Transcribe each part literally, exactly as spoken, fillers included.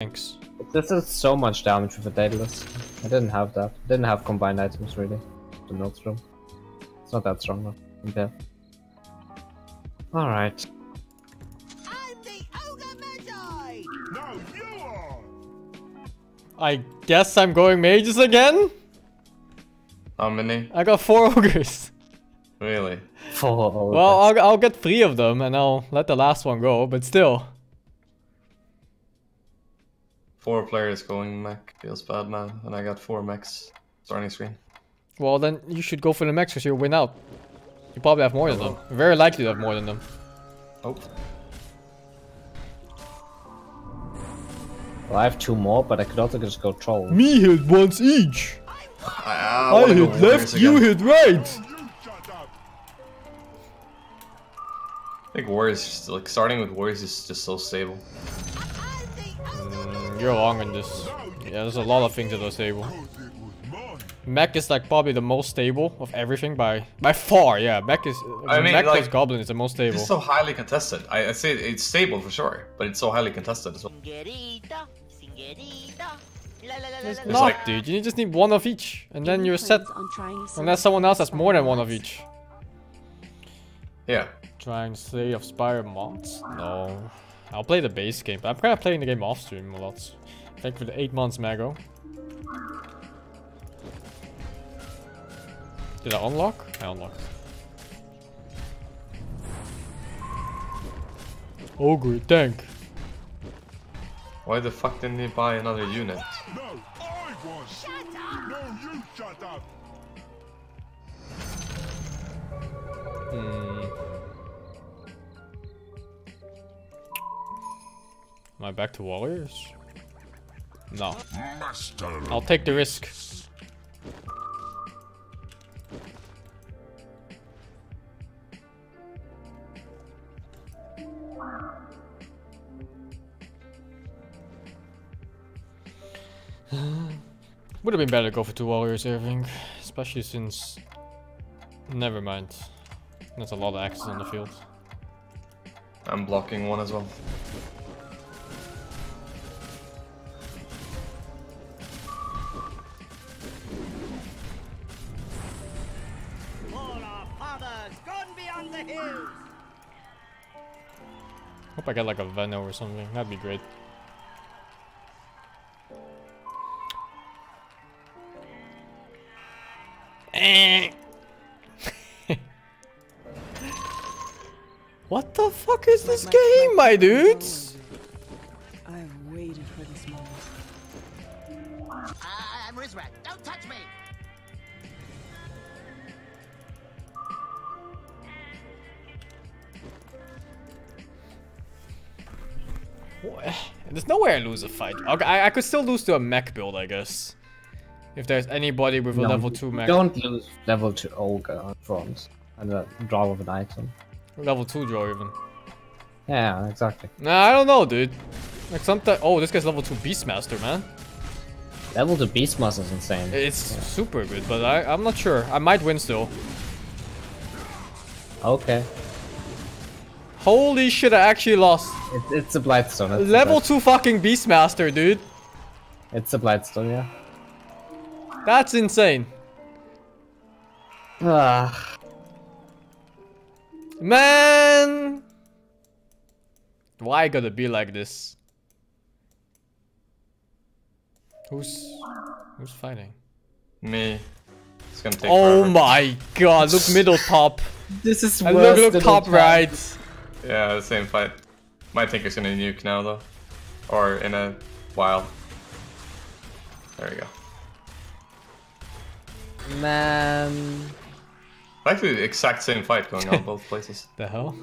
Thanks. This is so much damage with a Daedalus. I didn't have that. Didn't have combined items really. The Maelstrom. It's not that strong though. Okay. Alright. I'm the Ogre Magi! No, you are! I guess I'm going mages again? How many? I got four ogres. Really? Four ogres. Well, I'll, I'll get three of them and I'll let the last one go, but still. Four players going mech feels bad, man. And I got four mechs starting screen. Well, then you should go for the mechs because you'll win out. You probably have more than them. Very likely to have more than them. Oh. Well, I have two more, but I could also just go troll. Me hit once each. I, I, I hit left, you hit right. I think warriors, like starting with warriors, is just so stable. Mm, you're wrong on this. Yeah, there's a lot of things that are stable. Mech is like probably the most stable of everything by by far. Yeah, mech is. I mean, mech like, plus goblin is the most stable. It's so highly contested. I, I say it's stable for sure, but it's so highly contested as well. It's not, like, dude. You just need one of each, and then you're set. Unless someone else has more than one of each. Yeah. Trying Slay of Spire mods? No. I'll play the base game, but I'm kind of playing the game off stream a lot. Thank you for the eight months, Mago. Did I unlock? I unlocked. Ogre tank. Why the fuck didn't he buy another unit? No, I was. Shut up. No, you shut up. Hmm. Am I back to warriors? No. Master. I'll take the risk. Would have been better to go for two warriors, I think. Especially since... Never mind. That's a lot of axes on the field. I'm blocking one as well. All our fathers gone beyond the hills. Hope I get like a Veno or something. That'd be great. What the fuck is this game, my dudes? I've waited for this moment. I'm Rizrak. Don't touch me. What? There's no way I lose a fight. Okay, I, I could still lose to a mech build, I guess. If there's anybody with a no, level two mech. Don't lose level two ogre on bronze and a draw of an item. Level two draw even. Yeah, exactly. Nah, I don't know, dude. Like sometimes. Oh, this guy's level two Beastmaster, man. Level two Beastmaster is insane. It's yeah. super good, but I, I'm not sure. I might win still. Okay. Holy shit! I actually lost. It, it's a Blightstone. Level two fucking Beastmaster, dude. It's a Blightstone, yeah. That's insane. Ah. Man! Why gotta be like this? Who's... Who's fighting? Me. It's gonna take Oh forever. My god, look middle top. This is worse look, look than top right. Time. Yeah, the same fight. My Tinker's gonna nuke now though. Or in a while. There we go. Man. Actually, the exact same fight going on both places. The hell?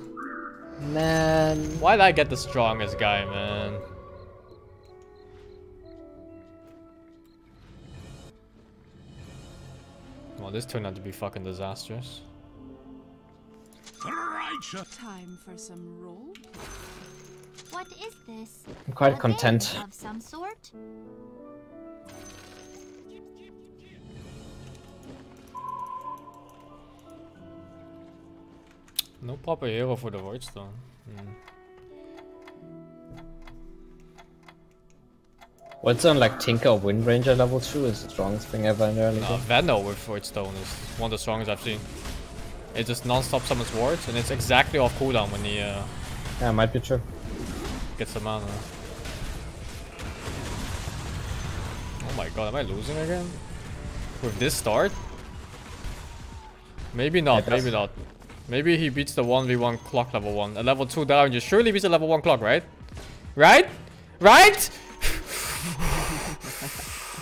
Man. Why did I get the strongest guy, man? Well, this turned out to be fucking disastrous. Time for some roll. What is this? I'm quite content. Of some sort? No proper hero for the Voidstone. Mm. What's on like Tinker or Windranger level two is the strongest thing ever in early game? Uh, Vandal with Voidstone is one of the strongest I've seen. It just non-stop summons wards and it's exactly off cooldown when he uh, yeah, might be true. Gets the mana. Oh my god, am I losing again? With this start? Maybe not, maybe not. Maybe he beats the one v one clock level one. A level two down, you surely beats a level one clock, right? Right? Right?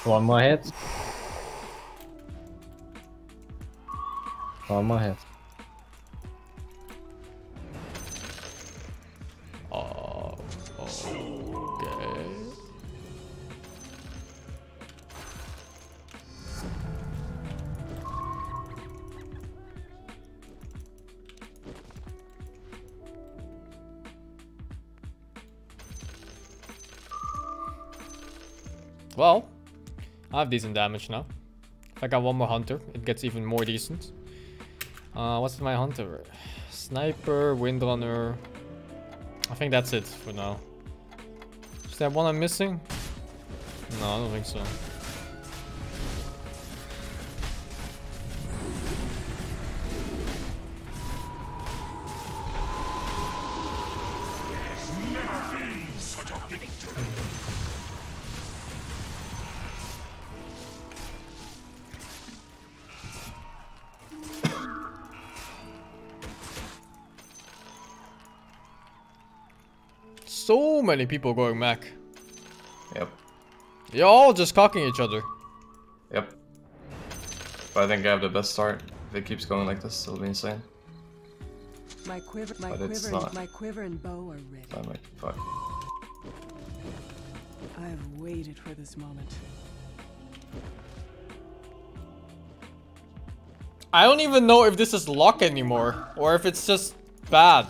One more hit. One more hit. Oh, okay. Well, I have decent damage now. If I got one more hunter, it gets even more decent. Uh, what's my hunter? Sniper, Windrunner. I think that's it for now. Is there one I'm missing? No, I don't think so. So many people going back. Yep. You're all just cocking each other. Yep. But I think I have the best start. If it keeps going like this, it'll be insane. My quiver, my but quiver, it's not. My quiver and bow are ready. I might fuck. I've waited for this moment. I don't even know if this is luck anymore, or if it's just bad.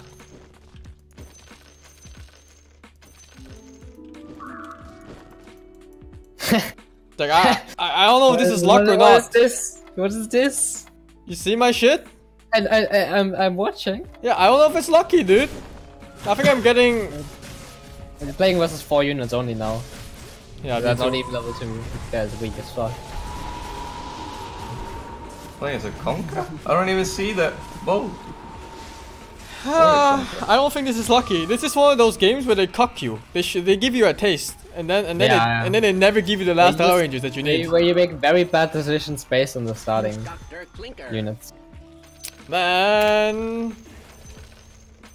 Like I, I, I don't know if this is luck or not. What is this? What is this? You see my shit? And I, I, I'm, I'm watching. Yeah, I don't know if it's lucky, dude. I think I'm getting. I'm playing versus four units only now. Yeah, that's not even level two. That's weak as fuck. Playing as a conker? I don't even see that. Whoa. Uh, I don't think this is lucky. This is one of those games where they cock you. They sh they give you a taste, and then and then yeah, they, yeah. and then they never give you the last Drow Rangers that you need. Where you make very bad decisions based on the starting units. Man,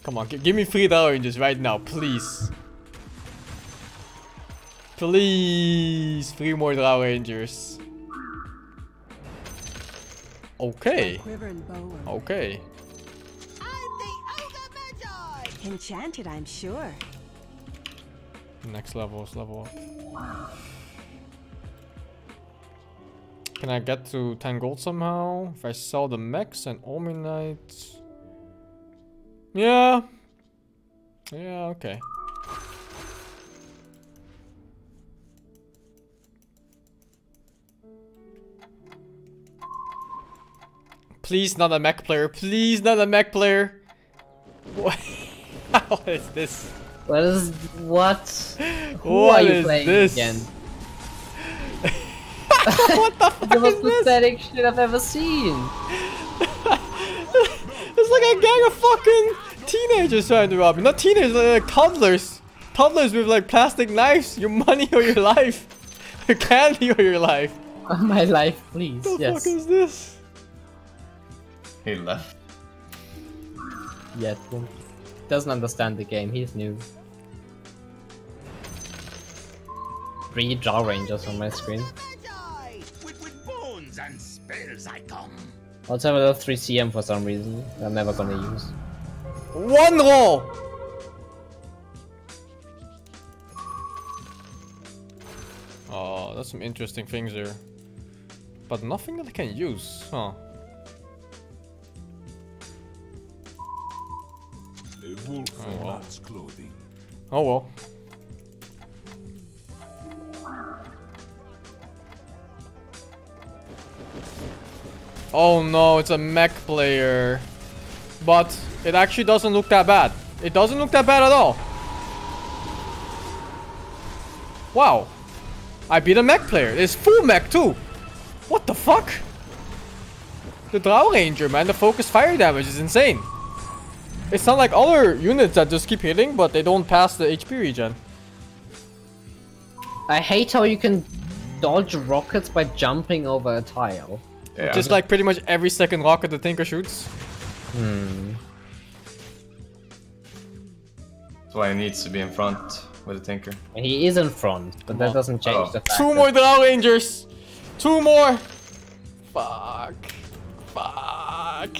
come on, give me three Drow Rangers right now, please, please, three more Drow Rangers. Okay, okay. Enchanted, I'm sure. Next level is level up. Can I get to ten gold somehow? If I sell the mechs and Omniknights. Yeah. Yeah, okay. Please, not a mech player. Please, not a mech player. What? What is this? What is what? Who what are you is playing this? Again? What the fuck is this? The most pathetic shit I've ever seen. It's like a gang of fucking teenagers trying to rob me. Not teenagers, like, like toddlers. Toddlers with like plastic knives. Your money or your life. Your candy or your life. My life, please. What the yes. fuck is this? He left. Yet. Yeah, doesn't understand the game, he's new. Three Drow Rangers on my screen. Also have a little three C M for some reason that I'm never gonna use. One roll! Oh, that's some interesting things there. But nothing that I can use, huh? Oh well. Oh well. Oh no, it's a mech player. But it actually doesn't look that bad. It doesn't look that bad at all. Wow. I beat a mech player. It's full mech too. What the fuck? The Drow Ranger, man. The focus fire damage is insane. It's not like other units that just keep hitting, but they don't pass the H P regen. I hate how you can dodge rockets by jumping over a tile. Yeah. Just like pretty much every second rocket the Tinker shoots. Hmm. That's why he needs to be in front with the Tinker. He is in front, but Come that on. doesn't change oh. the fact. Two more Drow Rangers! Two more! Fuck. Fuck.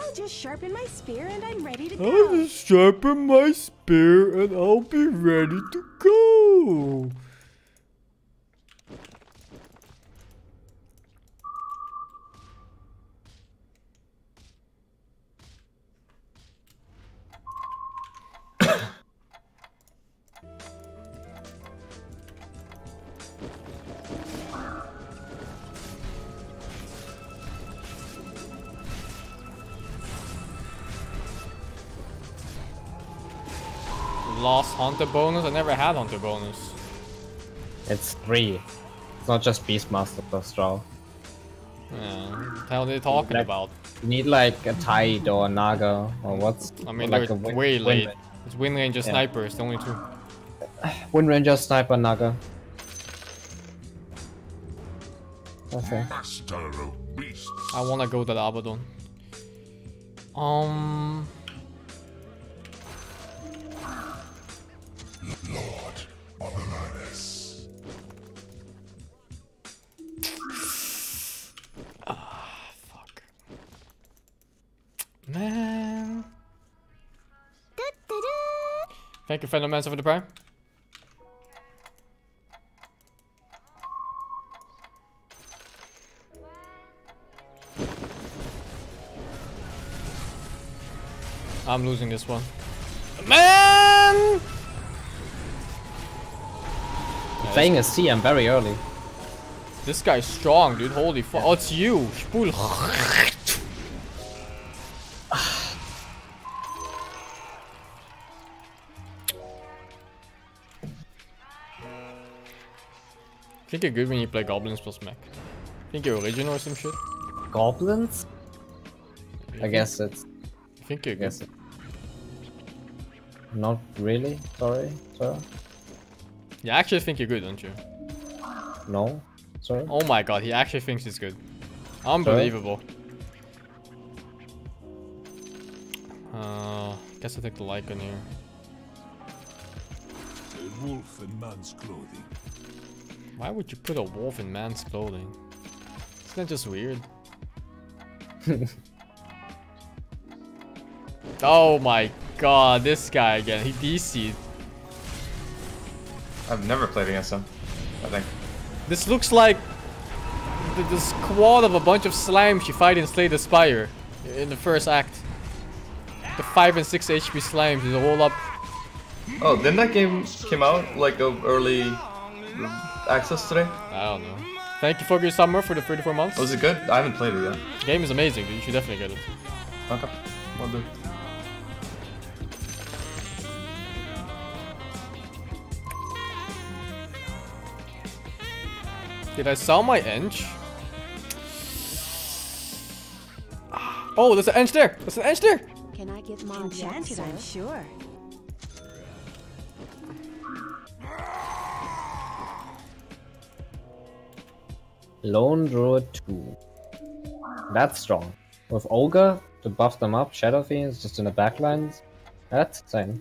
I'll just sharpen my spear and I'm ready to go. I'll just sharpen my spear and I'll be ready to go. Lost Hunter bonus? I never had Hunter bonus. It's three. It's not just Beastmaster plus Drow. Yeah, what the hell are they talking like, about? You need like a Tide or a Naga or what's... I mean, like they're a way wind, late. Wind. It's Windranger, yeah. Sniper, it's the only two. Windranger, Sniper, Naga. Okay. Master of beasts. I wanna go to the Abaddon. Um... Man. Da, da, da. Thank you, Venomancer, for the prime. I'm losing this one. Man! You're playing a C M very early. This guy's strong, dude. Holy fuck. Oh, it's you. Spool. I think you're good when you play goblins plus mech. I think you're original or some shit. Goblins? I, I guess it's... I think you're good. It. Not really, sorry, sir. You actually think you're good, don't you? No, sorry. Oh my god, he actually thinks he's good. Unbelievable. Sorry? Uh, guess I take the Lycan here. A wolf in man's clothing. Why would you put a wolf in man's clothing? Isn't that just weird? Oh my god, this guy again. He D C'd. I've never played against him, I think. This looks like the, the squad of a bunch of slimes you fight in Slay the Spire in the first act. The five and six H P slimes, you roll up. Oh, then that game came out like a early... access today? I don't know. Thank you for your summer for the thirty-four months. Was it good? I haven't played it yet. The game is amazing, dude. You should definitely get it. Okay. Will do. Did I sell my Eng? Oh, there's an Eng there! There's an Eng there! Can I get my chance? I'm sure. Lone Druid two. That's strong. With Ogre to buff them up, Shadow Fiends just in the backlines. That's insane.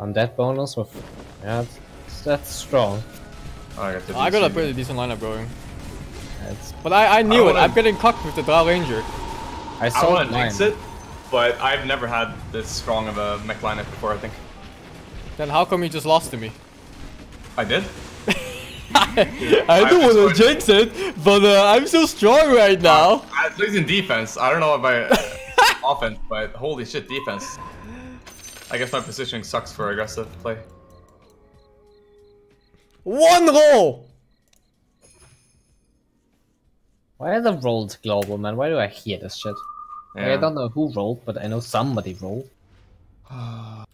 Undead bonus with. Yeah, that's, that's strong. Oh, I, got I got a pretty decent lineup going. That's... But I, I knew I it. I'm getting cocked with the Drow Ranger. I saw I it. Mix it, but I've never had this strong of a mech lineup before, I think. Then how come you just lost to me? I did? I, I don't want to jinx it, but uh, I'm so strong right now. Uh, at least in defense. I don't know about uh, offense, but holy shit, defense. I guess my positioning sucks for aggressive play. One roll! Why are the rolls global, man? Why do I hear this shit? Yeah. Like, I don't know who rolled, but I know somebody rolled. Ah!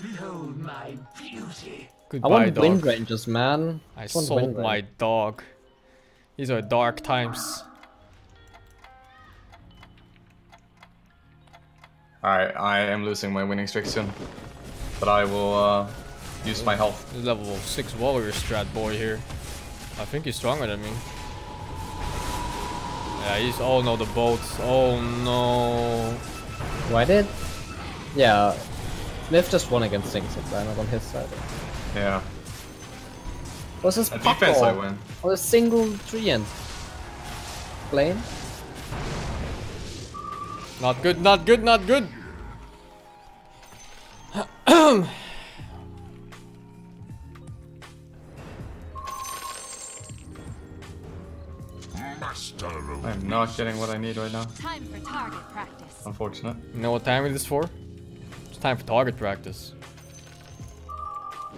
Behold my beauty. Goodbye, I want dog. Windrangers, man. I, I sold my dog. These are dark times. Alright, I am losing my winning streak soon. But I will uh, use my health. This level six warrior strat boy here. I think he's stronger than me. Yeah, he's... Oh no, the bolts. Oh no. Why did... Yeah. Liv just won against things if I'm not on his side. Yeah. What's this? Defense I win. Or a single three-end. Flame? Not good, not good, not good! I'm not getting what I need right now. Time for target practice. Unfortunate. You know what time it is for? It's time for target practice.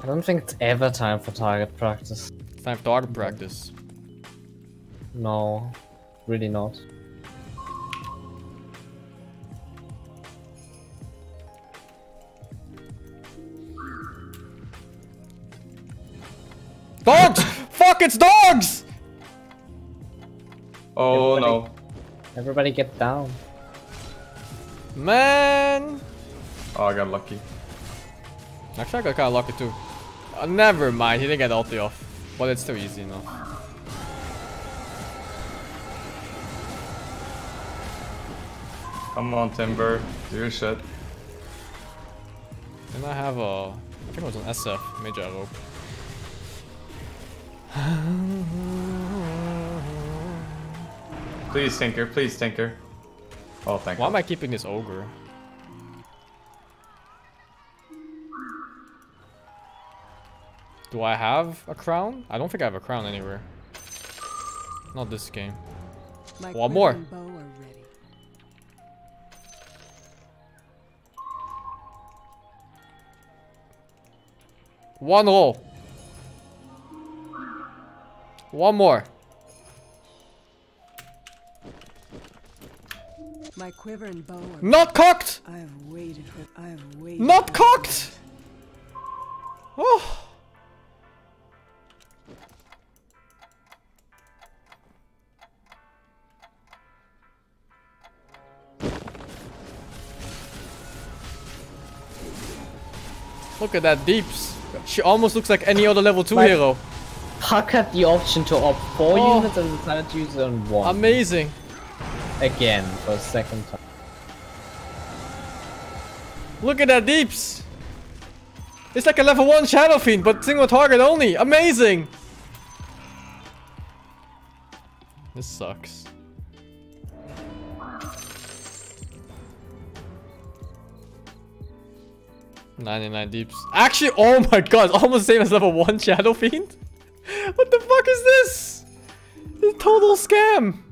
I don't think it's ever time for target practice. It's time for target practice. No, really not. Dogs! Fuck, it's dogs! Oh everybody, no. Everybody get down. Man! Oh, I got lucky. Actually, I got kinda lucky too. Uh, never mind, he didn't get ulti off. But it's too easy now. Come on, Timber. Do your shit. Didn't I have a... I think it was an S F. Major rope. Please, Tinker. Please, Tinker. Oh, thank you. Why am I keeping this ogre? Do I have a crown? I don't think I have a crown anywhere. Not this game. My One more. One roll. One more. My quiver and bow are not cocked. I have waited with I have waited. Not cocked. Oh. Look at that Deeps. She almost looks like any other level two My hero. Puck had the option to opt four oh. units and decided to use it on one. Amazing. Again, for a second time. Look at that Deeps. It's like a level one Shadow Fiend, but single target only. Amazing. This sucks. ninety-nine Deeps. Actually, oh my god, almost same as level one Shadow Fiend. What the fuck is this? This is a total scam.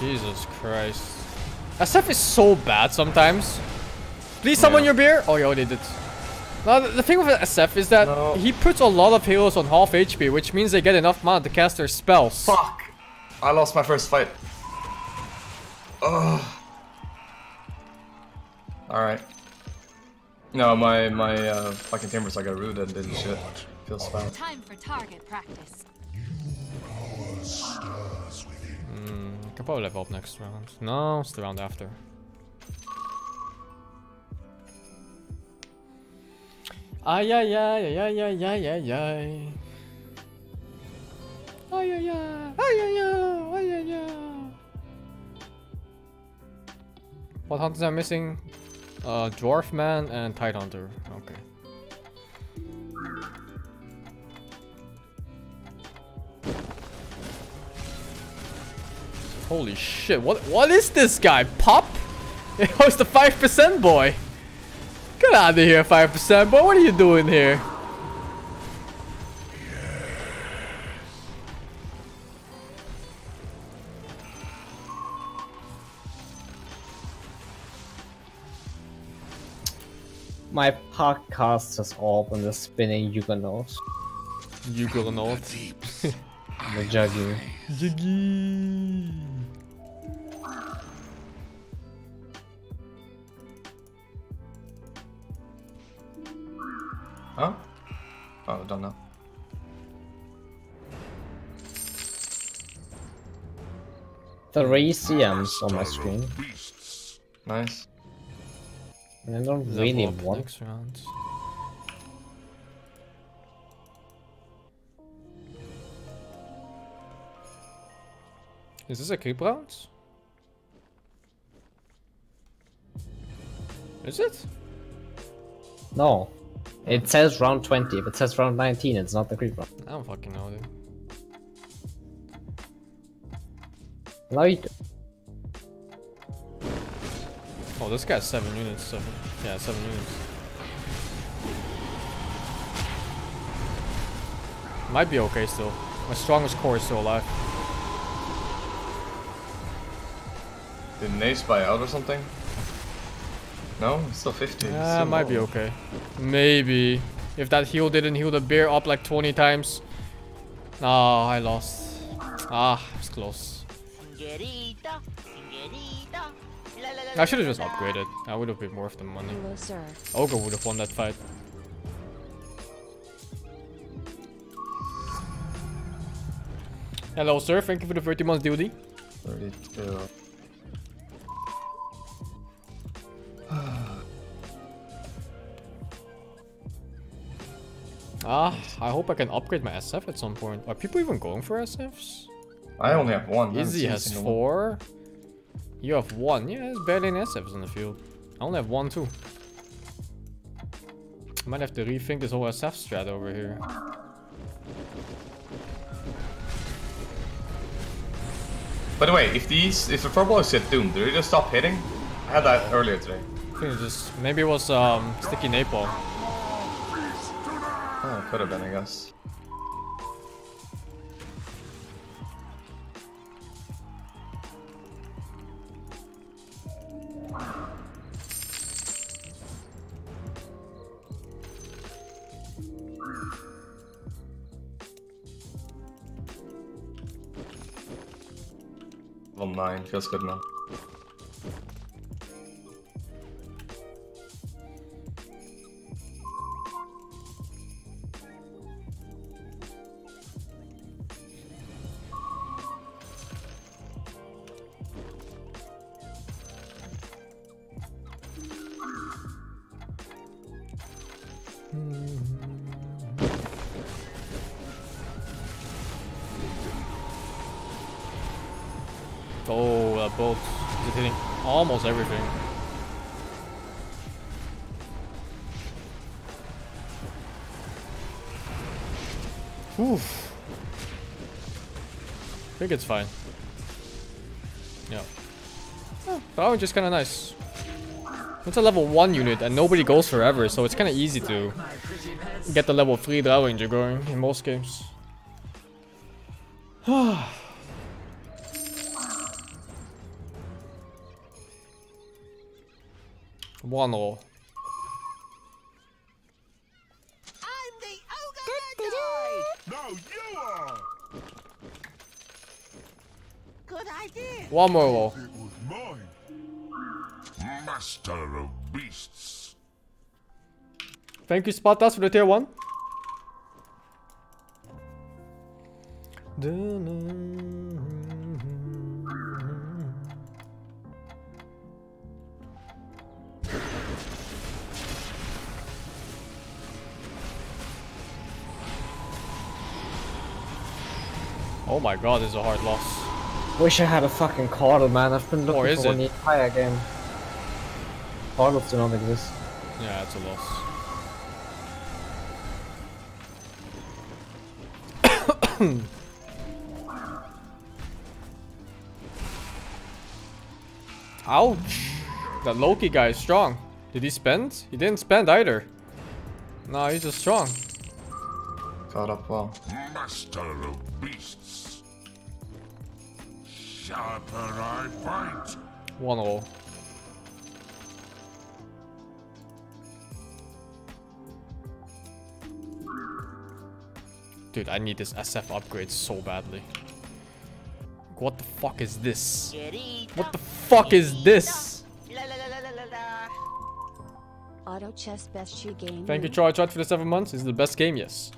Jesus Christ. S F is so bad sometimes. Please summon yeah. your beer. Oh, yo, they did. Now, the thing with S F is that no. he puts a lot of heroes on half H P, which means they get enough mana to cast their spells. Fuck. I lost my first fight. Ugh. Alright. No, my, my uh, fucking timbers, I got rooted and didn't shit. Feels bad. Time for target practice. I can probably level up next round. No, it's the round after. Ay ay ay ay ay ay ay ay. Ay ay ay ay ay ay ay. What hunters am I missing? Uh, Dwarf Man and Tidehunter. Okay. Holy shit, what what is this guy? Pop? Oh, it's the five percent boy. Get out of here, five percent boy. What are you doing here? My podcast is all on the spinning Juggernaut. Juggernaut. The Juggy. Juggy. Huh? Oh, done now. Three C Ms on my screen. Nice. I don't really want next round. Is this a creep round? Is it? No. It says round twenty. If it says round nineteen, it's not the creep round. I don't fucking know, dude. No, you do. Oh, this guy's seven units, so yeah, seven units. Might be okay still. My strongest core is still alive. Didn't they spy out or something? No, it's still fifty. Yeah, uh, might low. Be okay. Maybe. If that heal didn't heal the bear up like twenty times. Oh, I lost. Ah, it's close. Singerita, singerita. I should have just upgraded. I would have been worth the money. Hello, Ogre would have won that fight. Hello, sir. Thank you for the thirty months D O D. thirty-two. Ah, I hope I can upgrade my S F at some point. Are people even going for S Fs? I only have one. Izzy has four. You have one. Yeah, there's barely any S Fs in the field. I only have one too. I might have to rethink this whole S F strat over here. By the way, if these, if the purple said doomed, do they just stop hitting? I had that earlier today. I think it just, maybe it was um, sticky napalm. Oh, it could have been, I guess. Nine feels good now. Almost everything. Oof. I think it's fine. Yeah. Oh, that was just kind of nice. It's a level one unit and nobody goes forever, so it's kind of easy to get the level three Drow Ranger going in most games. One all. I'm the ogre. No, you are. Good idea. One more all. It was mine. Master of beasts. Thank you, Spartas, for the tier one. Oh my god, this is a hard loss. Wish I had a fucking Cardle, man. I've been looking for it? The entire game. Cardles do not exist. Yeah, it's a loss. Ouch. That Loki guy is strong. Did he spend? He didn't spend either. No, he's just strong. Caught up well. Master of beasts. Sharper I bite. One all. Dude, I need this S F upgrade so badly. What the fuck is this? What the fuck is this? Auto chess best shoe game. Thank you, Troy Chat, for the seven months. This is the best game, yes.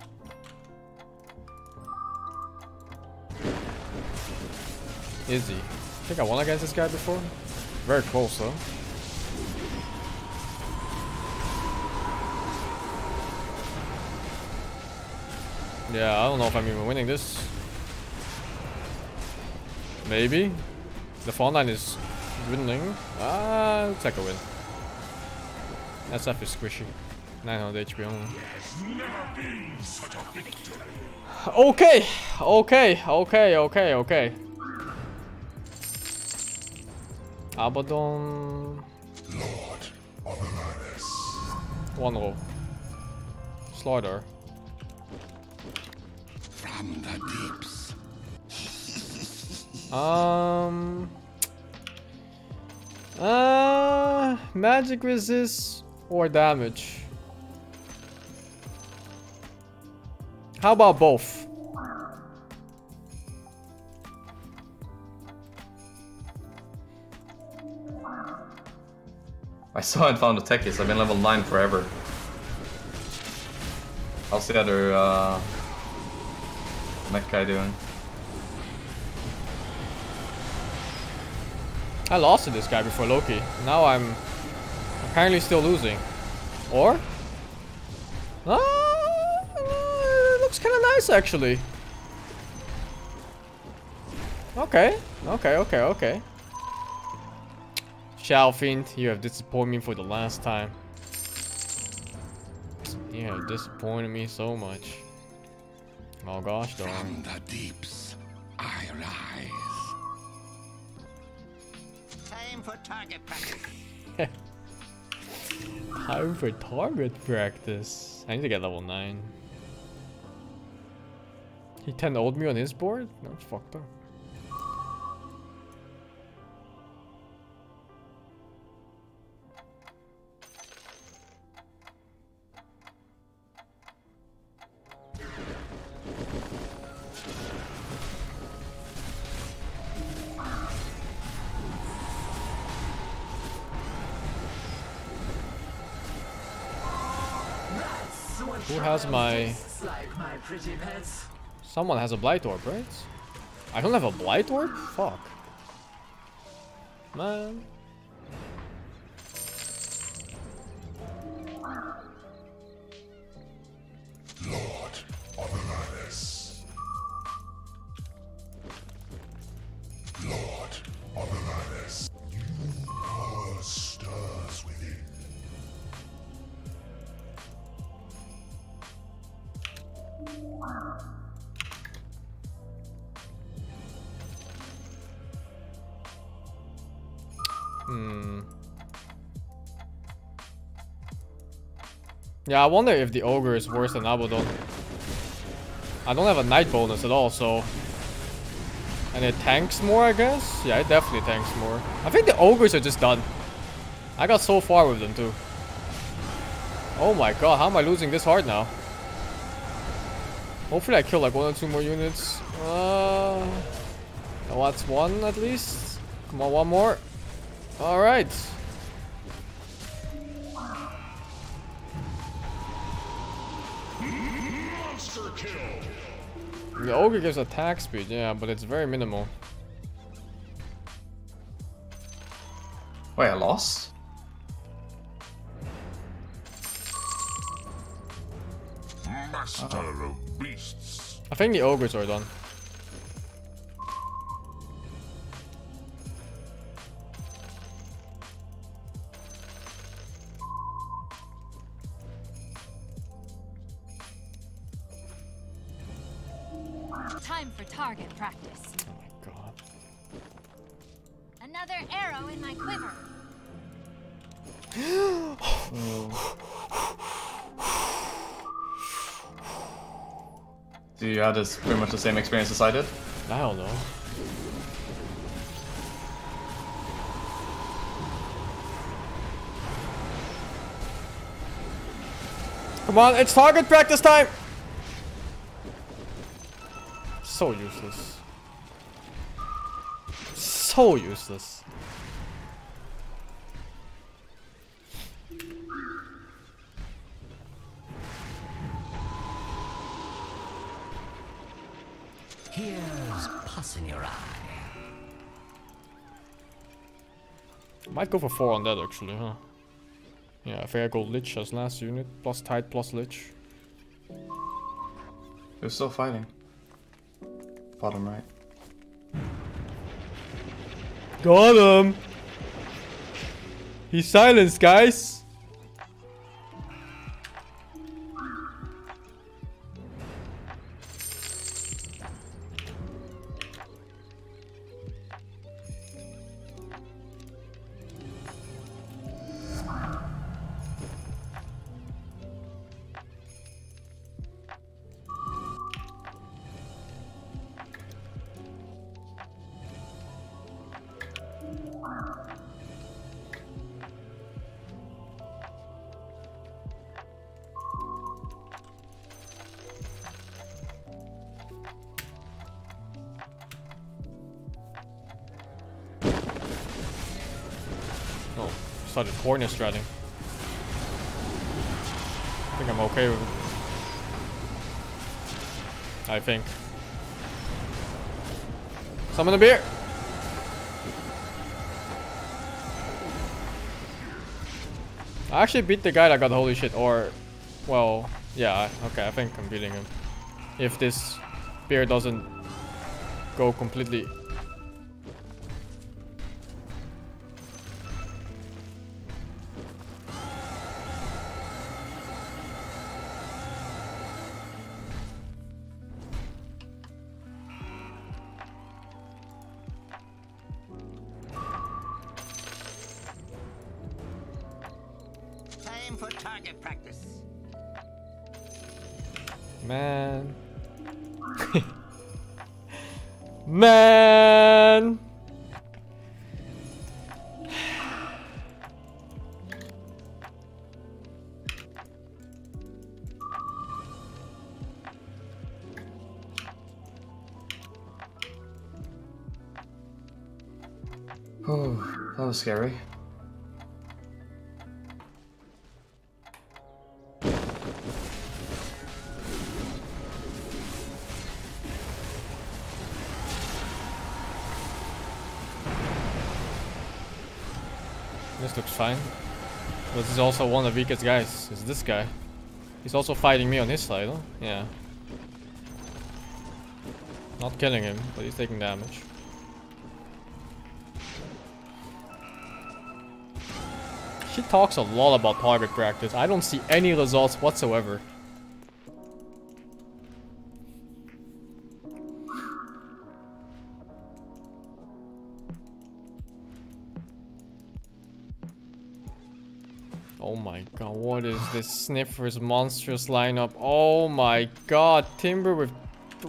Is he? I think I won against this guy before. Very close though. Yeah, I don't know if I'm even winning this. Maybe. The front line is winning. Ah, looks like a win. S F is squishy. nine hundred H P only. Okay, okay, okay, okay, okay. Abaddon. Lord of the One roll. Slaughter. From the deeps. um. Uh, magic resist or damage. How about both? I saw and found the Techies. I've been level nine forever. How's the other uh, mech guy doing? I lost to this guy before Loki. Now I'm apparently still losing. Or? Ah, uh, looks kind of nice actually. Okay, okay, okay, okay. Shadow Fiend, you have disappointed me for the last time. You have disappointed me so much. Oh gosh, darn. From the deeps, I rise. Time for target practice. Time for target practice. I need to get level nine. He ten O'd me on his board? No, it's fucked up. Who has my... Someone has a Blight Orb, right? I don't have a Blight Orb? Fuck. Man. Lord of Atlantis. Lord of Atlantis. New power stirs within. Hmm. Yeah, I wonder if the ogre is worse than Abaddon. I don't have a knight bonus at all, so... And it tanks more, I guess? Yeah, it definitely tanks more. I think the ogres are just done. I got so far with them, too. Oh my god, how am I losing this hard now? Hopefully I kill like one or two more units. Uh, well, that's one at least. Come on, one more. Alright. Monster kill. The ogre gives attack speed, yeah, but it's very minimal. Wait, I lost? Master of beasts. I think the ogres are done. Time for target practice. Oh my god. another arrow in my quiver. So you had this pretty much the same experience as I did? I don't know. Come on, it's target practice time! So useless. So useless. Here's pus in your eye. Might go for four on that actually, huh? Yeah, I think I go Lich as last unit, plus Tide, plus Lich. They're still fighting. Bottom right. Got him! He's silenced, guys! Started corner striding. I think I'm okay with it. I think. Summon the beer! I actually beat the guy that got holy shit, or... Well, yeah, okay, I think I'm beating him. If this beer doesn't go completely... Man. Man. Oh, that was scary. This looks fine. But this is also one of the weakest guys. Is this guy. He's also fighting me on his side, huh? Yeah. Not killing him, but he's taking damage. She talks a lot about target practice. I don't see any results whatsoever. Oh my god, what is this Sniffer's monstrous lineup? Oh my god, Timber with...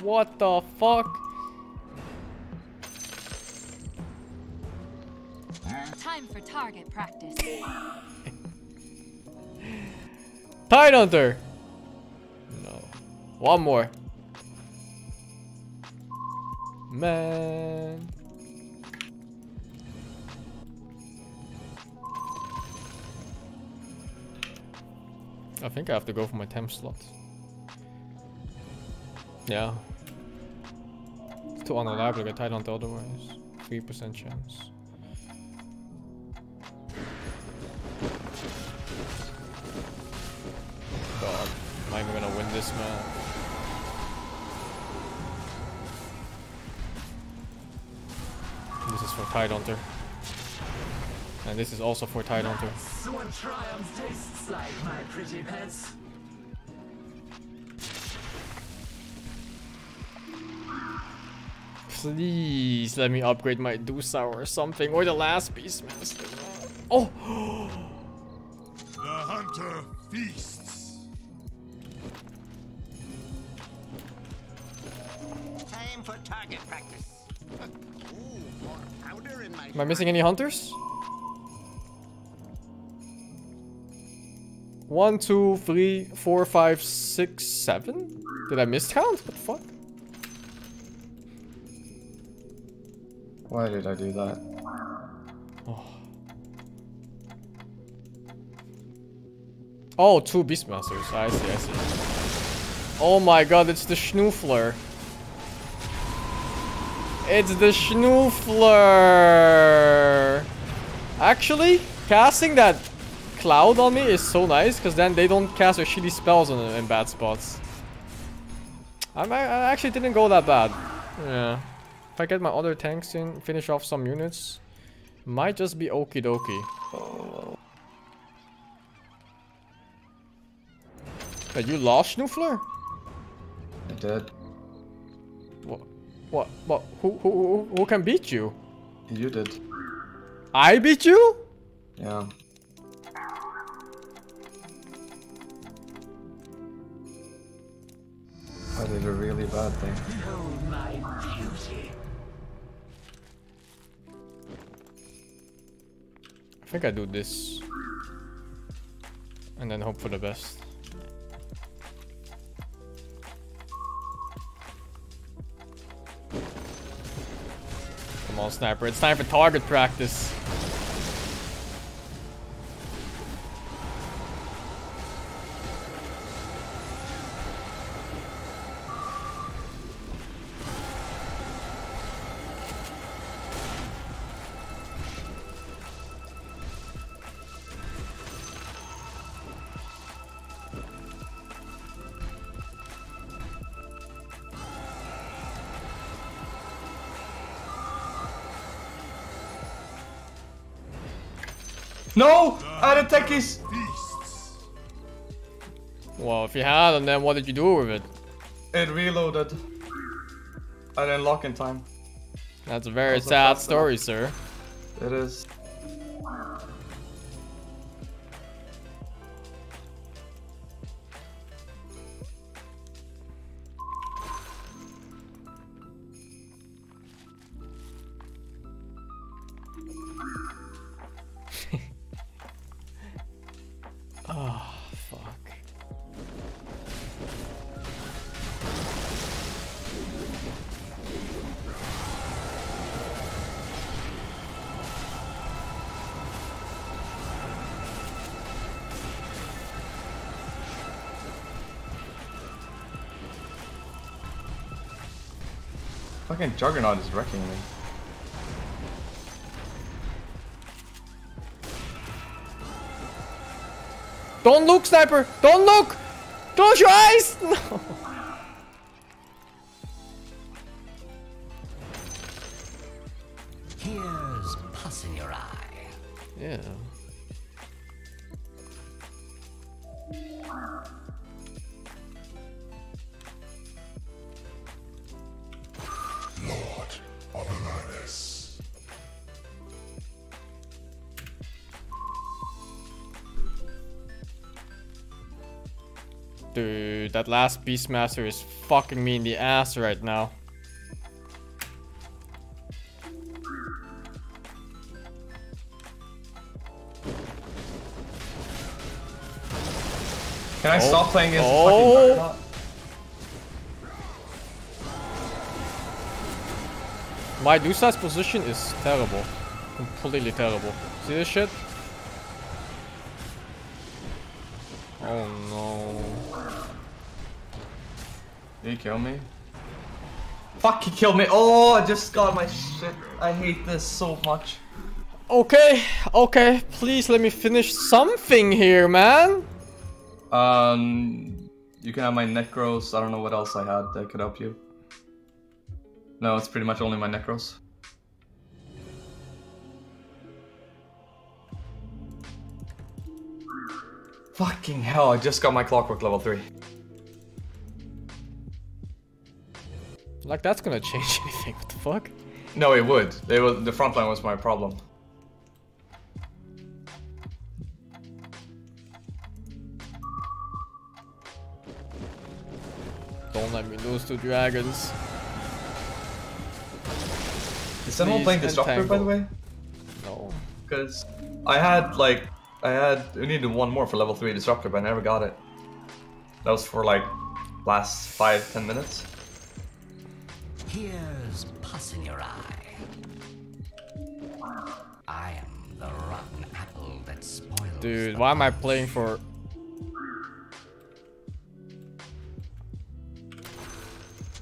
What the fuck? Time for target practice. Tidehunter! No. One more. Man... I think I have to go for my temp slot. Yeah. It's too unreliable to get Tidehunter otherwise. three percent chance. God, am I even gonna win this, man? This is for Tidehunter. And this is also for Tidehunter. That's what triumph tastes like, my pretty pets. please let me upgrade my Dusa or something, or the last Beastmaster. Oh! The hunter feasts. Time for target practice. Ooh, more powder in my. Am I missing any hunters? One, two, three, four, five, six, seven? Did I miscount? What the fuck? Why did I do that? Oh, oh two Beastmasters. I see, I see. Oh my god, it's the Schnoofler. It's the Schnoofler. Actually, casting that cloud on me is so nice, because then they don't cast their shitty spells on in bad spots. I'm, I actually didn't go that bad. Yeah. If I get my other tanks in, finish off some units, might just be okie dokie. Oh. But you lost, Schnoofler? I did. What? What? What? Who, who? Who? Who can beat you? You did. I beat you? Yeah. I did a really bad thing. Oh, my beauty. I think I do this. And then hope for the best. Come on, Sniper. It's time for target practice. No! I had a Techies! Well, if you had them, then what did you do with it? It reloaded. I didn't lock in time. That's a very That's sad a story, sir. It is. Fucking Juggernaut is wrecking me. Don't look, Sniper! Don't look! Close your eyes! No. Here's pus in your eye. Yeah. Dude, that last Beastmaster is fucking me in the ass right now. Can I oh. stop playing this oh. fucking Juggernaut? My Dusa's position is terrible. Completely terrible. See this shit? Oh no. Did he kill me? Fuck, he killed me. Oh, I just got my shit. I hate this so much. Okay, okay. Please let me finish something here, man. Um, you can have my Necros. I don't know what else I had that could help you. No, it's pretty much only my Necros. Fucking hell, I just got my Clockwork level three. Like, that's gonna change anything, what the fuck? No, it would. It was, the front line was my problem. Don't let me lose two dragons. Is someone playing Disruptor, by the way? No. Because I had, like, I had, we needed one more for level three Disruptor, but I never got it. That was for, like, last five, ten minutes. Here's pus in your eye. I am the rotten apple that spoils. Dude, why am I playing for?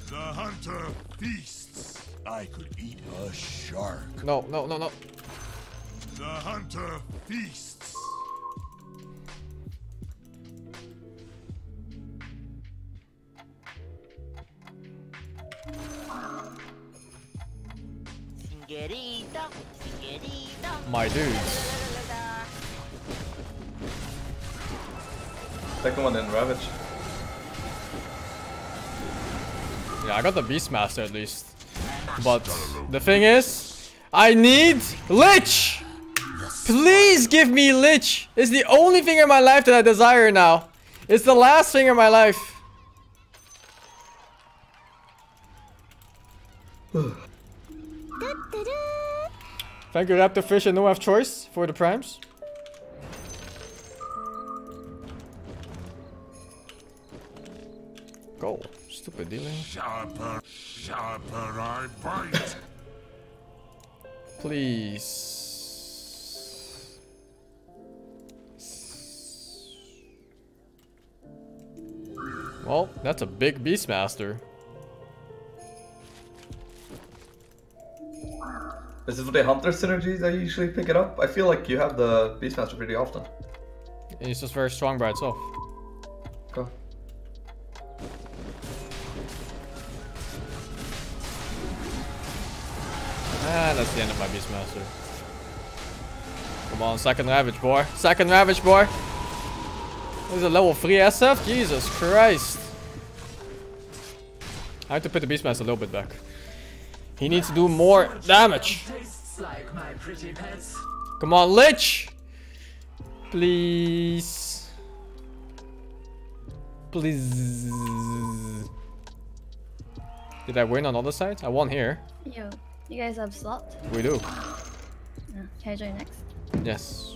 The hunter feasts. I could eat a shark. No, no, no, no. The hunter feasts. My dude. Second one in Ravage. Yeah, I got the Beastmaster at least. But the thing is, I need Lich! Please give me Lich! It's the only thing in my life that I desire now. It's the last thing in my life. Thank you, Raptor Fish and No Have Choice, for the primes. Go. Stupid dealing. Sharper, sharper I bite. Please. Well, that's a big Beastmaster. Is it for the Hunter synergies that you usually pick it up? I feel like you have the Beastmaster pretty often. It's just very strong by itself. Okay. Ah, that's the end of my Beastmaster. Come on, second Ravage, boy. Second Ravage, boy. This is a level three S F? Jesus Christ. I have to put the Beastmaster a little bit back. He needs to do more damage. Like my pretty pets. Come on, Lich! Please. Please. Did I win on the other side? I won here. Yo, you guys have slot? We do. Yeah. Can I join next? Yes.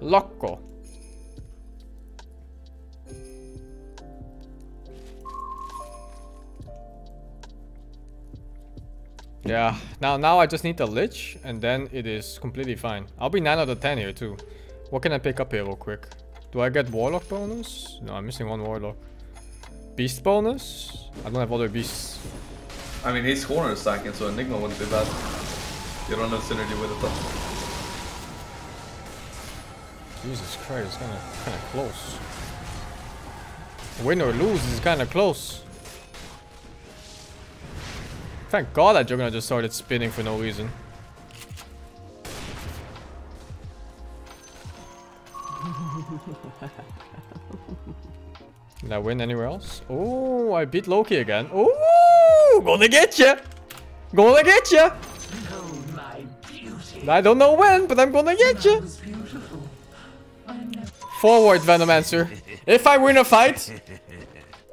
Loco. Yeah, now now I just need the Lich and then it is completely fine. I'll be nine out of ten here too. What can I pick up here real quick? Do I get Warlock bonus? No, I'm missing one Warlock. Beast bonus? I don't have other beasts. I mean, he's corner stacking, so Enigma wouldn't be bad. You don't have synergy with it though. Jesus Christ, it's kinda, kinda close. Win or lose is kinda close. Thank God that Juggernaut just started spinning for no reason. Did I win anywhere else? Oh, I beat Loki again. Oh, gonna get ya! Gonna get ya! I don't know when, but I'm gonna get ya! Forward, Venomancer. If I win a fight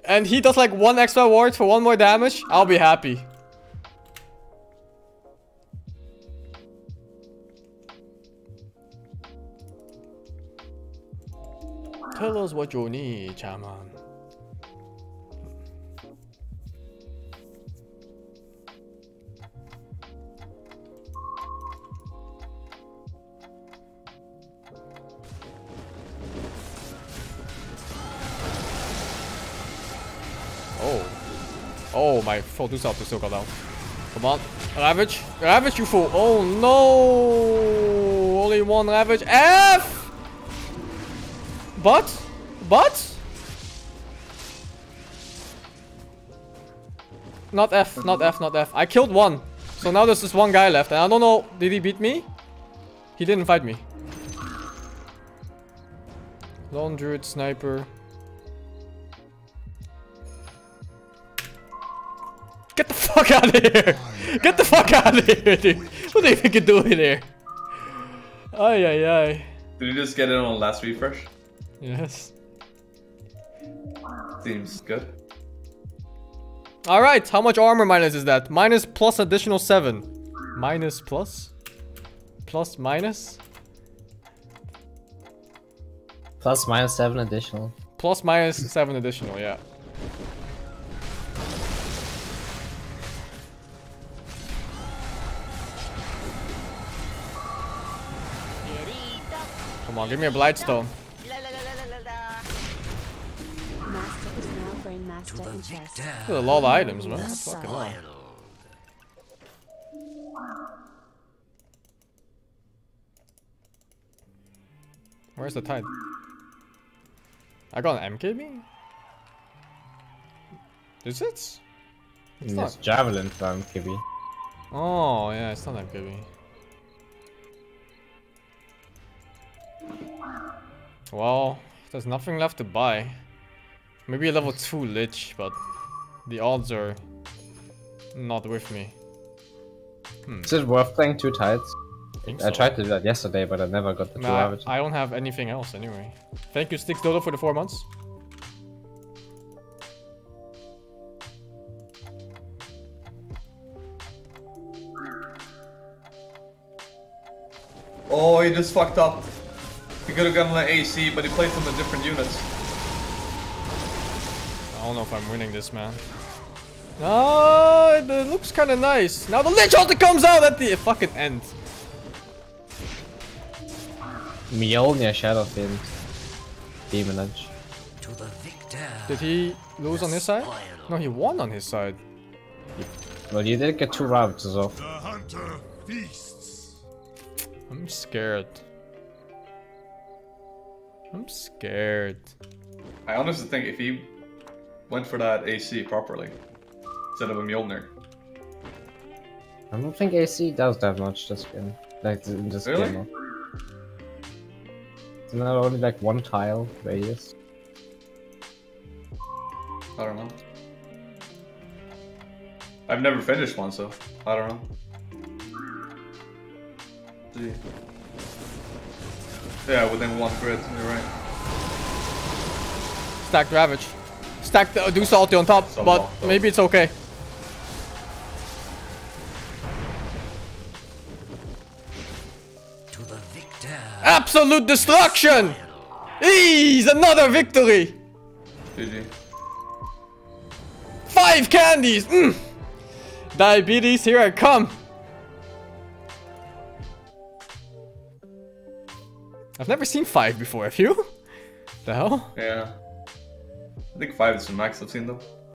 and he does like one extra ward for one more damage, I'll be happy. Tell us what you need, Shaman. Oh. Oh, my full two self is still got down. Come on. Ravage. Ravage, you fool. Oh, no. Only one Ravage. F! But? But? Not F. Not F. Not F. I killed one. So now there's this one guy left. And I don't know. Did he beat me? He didn't fight me. Lone Druid, Sniper. Get the fuck out of here! Get the fuck out of here, dude! What do you think you do in here? Ay ay ay. Did you just get it on the last refresh? Yes. Seems good. Alright, how much armor minus is that? Minus plus additional seven. Minus plus? Plus minus? Plus minus seven additional. Plus minus seven additional, yeah. Come on, give me a Blightstone. There's a lot of items, man. Fucking hell. Where's the tide? I got an M K B? Is it? It's, it's not. Javelin for M K B. Oh, yeah, it's not M K B. Well, there's nothing left to buy. Maybe a level two Lich, but the odds are not with me. Hmm. Is it worth playing two tides? I, I so. tried to do that yesterday, but I never got the two Ravage. I don't have anything else anyway. Thank you, Sticks Dodo, for the four months. Oh, he just fucked up. He could have gotten an A C, but he played from the different units. I don't know if I'm winning this, man. No, it looks kind of nice. Now the Lich Hunter comes out at the fucking end. Mjolnir, Shadow Fiend, Demon Lich. To the victor. Did he lose on his side? No, he won on his side. Well, you did get two rounds, so. The hunter feasts. I'm scared. I'm scared. I honestly think if he went for that A C properly, instead of a Mjolnir. I don't think A C does that much this game. Like in this really? game. Isn't that only like one tile radius? I don't know. I've never finished one, so I don't know. Gee. Yeah, within one grid, you're right. Stacked Ravage. Stacked uh, do salty on top, so but long, maybe it's okay. To the victor. Absolute destruction! Ease! Another victory! G G. Five candies! Mm. Diabetes, here I come! I've never seen five before, have you? The hell? Yeah. I think five is the max I've seen though.